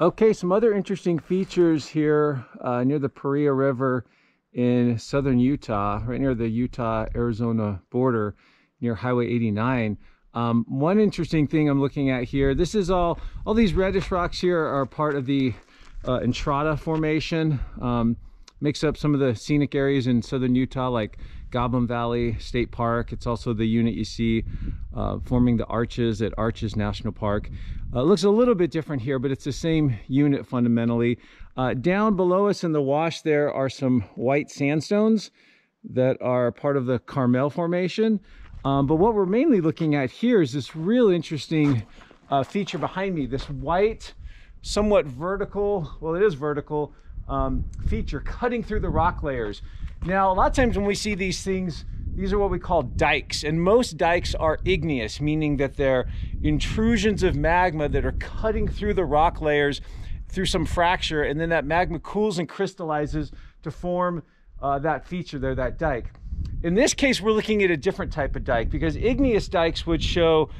Okay, some other interesting features here near the Paria River in southern Utah, right near the Utah-Arizona border, near Highway 89. One interesting thing I'm looking at here, this is all these reddish rocks here are part of the Entrada Formation. Makes up some of the scenic areas in southern Utah, like Goblin Valley State Park. It's also the unit you see forming the arches at Arches National Park. It looks a little bit different here, but it's the same unit fundamentally. Down below us in the wash there are some white sandstones that are part of the Carmel Formation. But what we're mainly looking at here is this real interesting feature behind me, this white, somewhat vertical, well, it is vertical, feature cutting through the rock layers. Now, a lot of times when we see these things, these are what we call dikes, and most dikes are igneous, meaning that they're intrusions of magma that are cutting through the rock layers through some fracture, and then that magma cools and crystallizes to form that feature there, that dike. In this case, we're looking at a different type of dike, because igneous dikes would show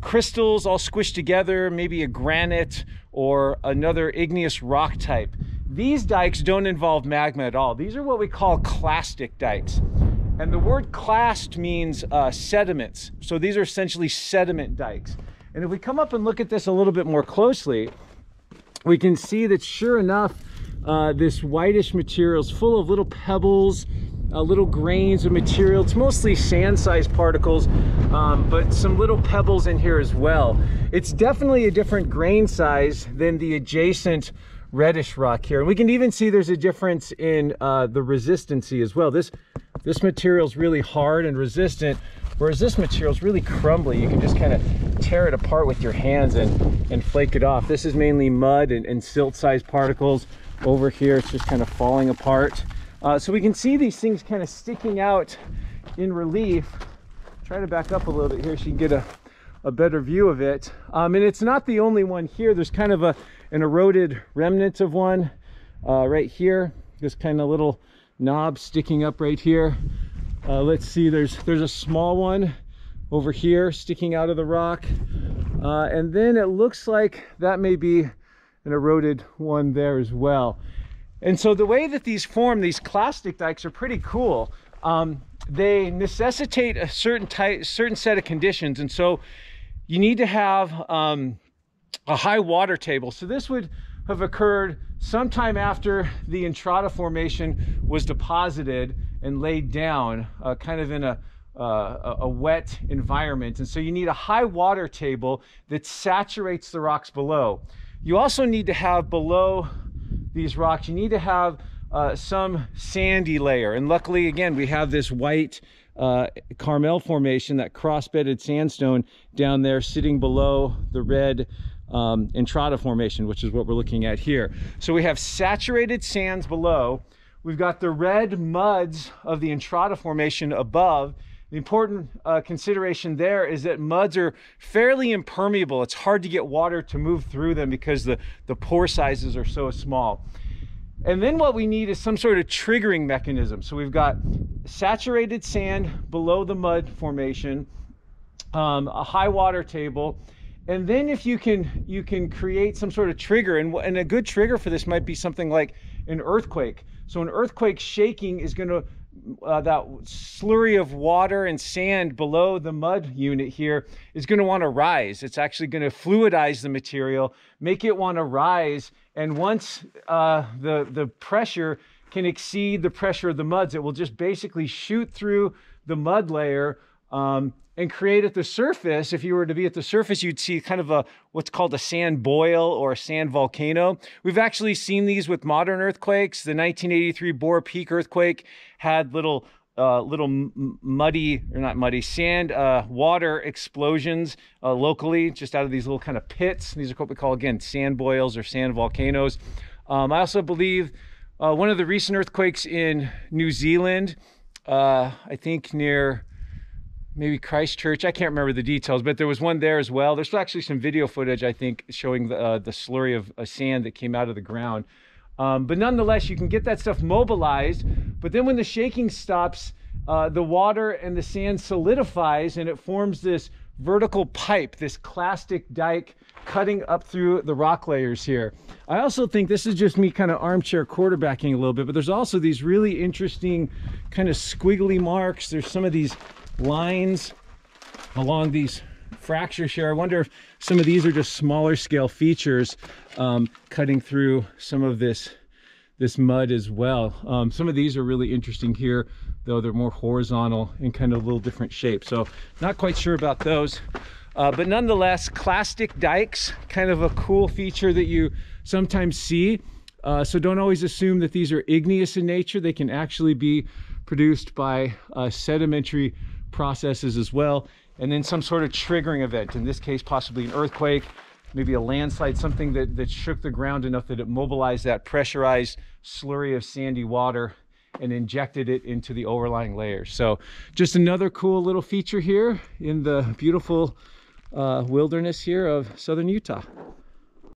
crystals all squished together, maybe a granite or another igneous rock type. These dikes don't involve magma at all. These are what we call clastic dikes. And the word clast means sediments. So these are essentially sediment dikes. And if we come up and look at this a little bit more closely, we can see that sure enough, this whitish material is full of little pebbles, little grains of material. It's mostly sand-sized particles, but some little pebbles in here as well. It's definitely a different grain size than the adjacent reddish rock here. And we can even see there's a difference in the resistancy as well. This material's really hard and resistant, whereas this material's really crumbly. You can just kind of tear it apart with your hands and flake it off. This is mainly mud and silt-sized particles. Over here, it's just kind of falling apart. So we can see these things kind of sticking out in relief. Try to back up a little bit here so you can get a better view of it. And it's not the only one here. There's kind of an eroded remnant of one right here. This kind of little knob sticking up right here. Let's see, there's a small one over here sticking out of the rock. And then it looks like that may be an eroded one there as well. And so the way that these form, these clastic dikes, are pretty cool. They necessitate a certain set of conditions. And so you need to have a high water table. So this would have occurred sometime after the Entrada Formation was deposited and laid down, kind of in a wet environment. And so you need a high water table that saturates the rocks below. You also need to have below these rocks, you need to have some sandy layer. And luckily, again, we have this white Carmel Formation, that cross-bedded sandstone down there sitting below the red Entrada Formation, which is what we're looking at here. So we have saturated sands below. We've got the red muds of the Entrada Formation above. The important consideration there is that muds are fairly impermeable. It's hard to get water to move through them because the pore sizes are so small. And then what we need is some sort of triggering mechanism. So we've got saturated sand below the mud formation, a high water table, and then if you can create some sort of trigger, and a good trigger for this might be something like an earthquake. So an earthquake shaking is going to that slurry of water and sand below the mud unit here is going to want to rise. It's actually going to fluidize the material, make it want to rise, and once the pressure can exceed the pressure of the muds, it will just basically shoot through the mud layer and create at the surface. If you were to be at the surface, you'd see kind of what's called a sand boil or a sand volcano. We've actually seen these with modern earthquakes. The 1983 Boer Peak earthquake had little water explosions locally, just out of these little kind of pits. These are what we call, again, sand boils or sand volcanoes. I also believe one of the recent earthquakes in New Zealand, I think near maybe Christchurch, I can't remember the details, but there was one there as well. There's actually some video footage, I think, showing the slurry of sand that came out of the ground. But nonetheless, you can get that stuff mobilized, but then when the shaking stops, the water and the sand solidifies and it forms this vertical pipe, this clastic dike cutting up through the rock layers here. I also think this is just me kind of armchair quarterbacking a little bit, but there's also these really interesting kind of squiggly marks. There's some of these lines along these fractures here. I wonder if some of these are just smaller scale features cutting through some of this mud as well. Some of these are really interesting here, though they're more horizontal and kind of a little different shape. So not quite sure about those. But nonetheless, clastic dikes, kind of a cool feature that you sometimes see. So don't always assume that these are igneous in nature. They can actually be produced by sedimentary processes as well. And then some sort of triggering event, in this case, possibly an earthquake, maybe a landslide, something that shook the ground enough that it mobilized that pressurized slurry of sandy water and injected it into the overlying layers. So just another cool little feature here in the beautiful wilderness here of southern Utah.